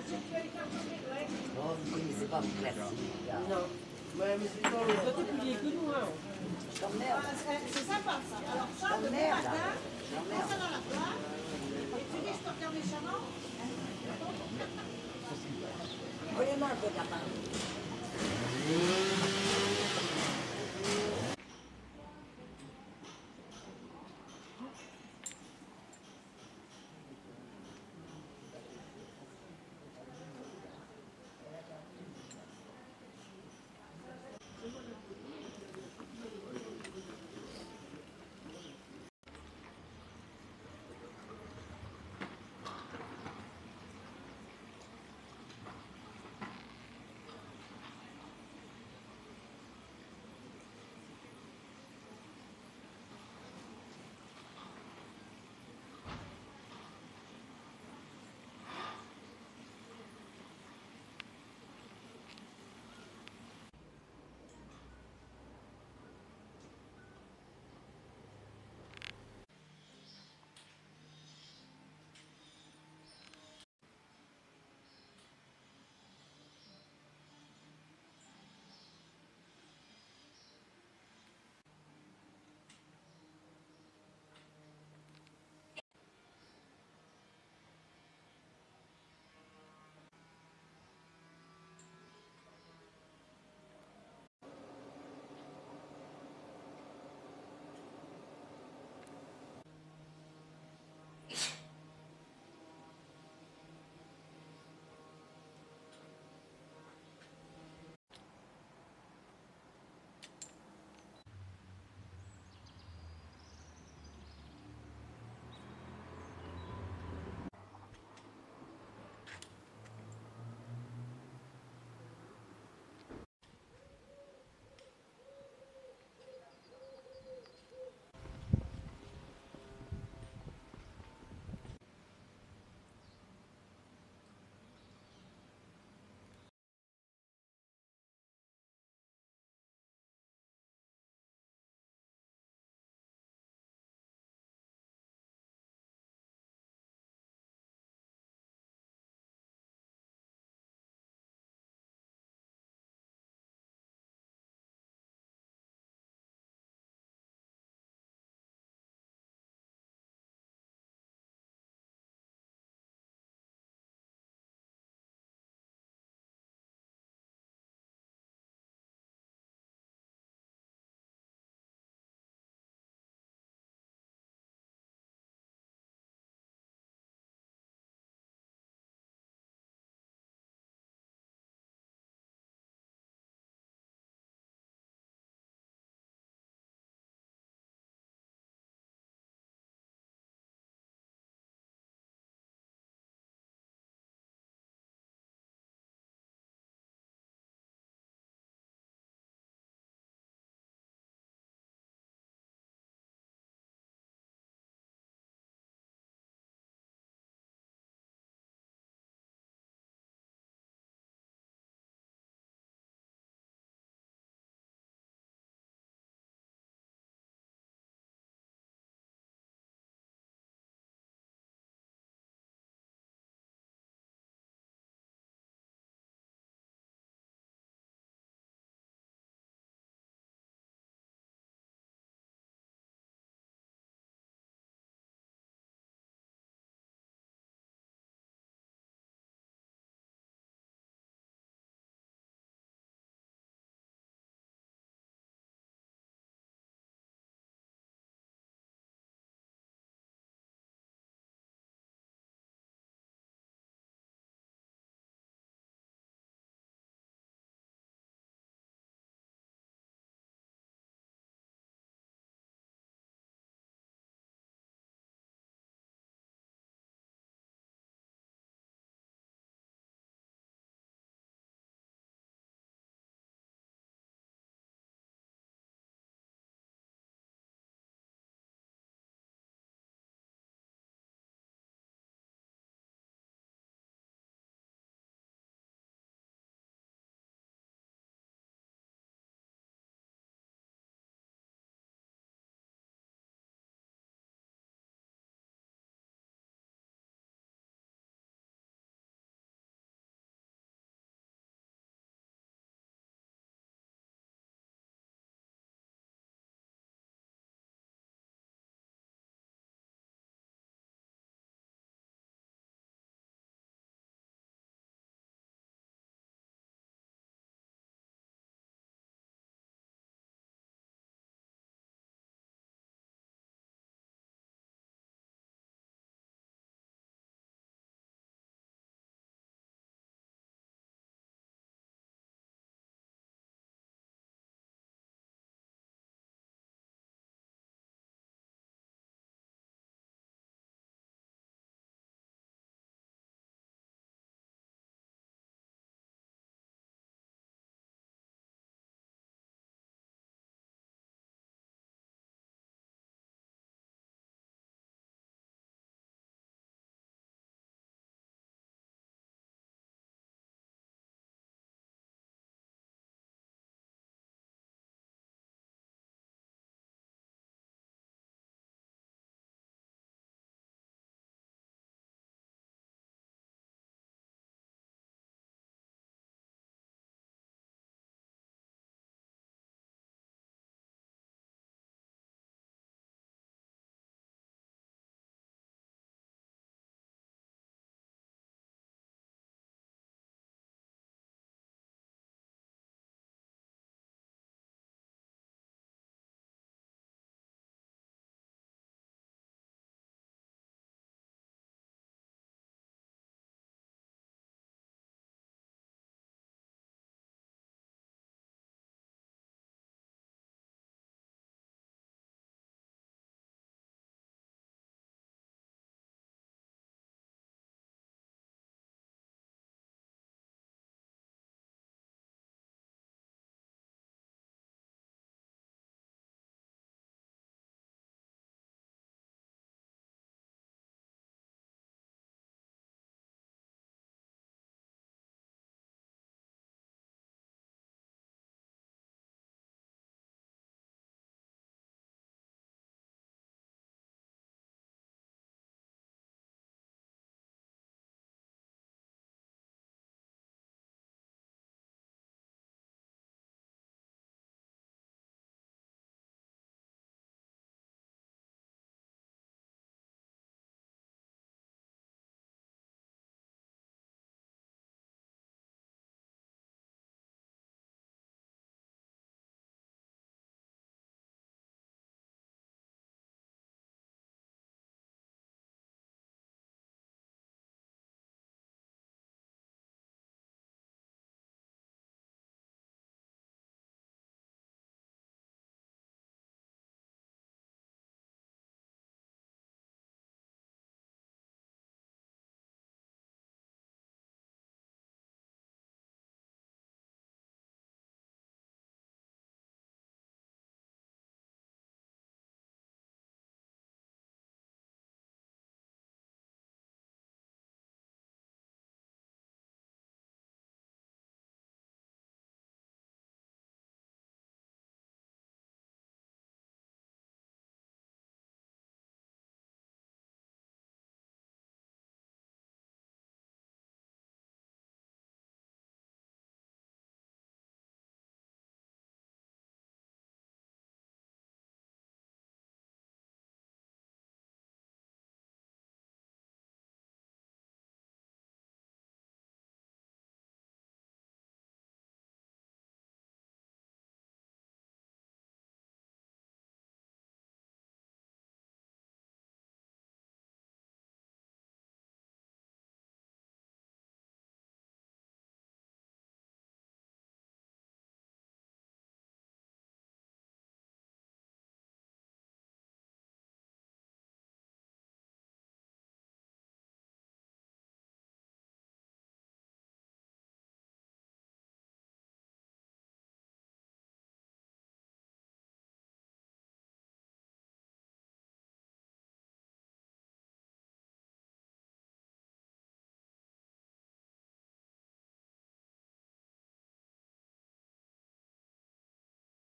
Oh, vous ne connaissez pas mon classique, là. Non. Ouais, mais c'est toi, t'es plus vieille que nous, hein. C'est sympa, ça. Alors, ça, le matin, je prends ça dans la poire, et tu dis, je peux faire mes chamans. Prenez-moi un peu de la part.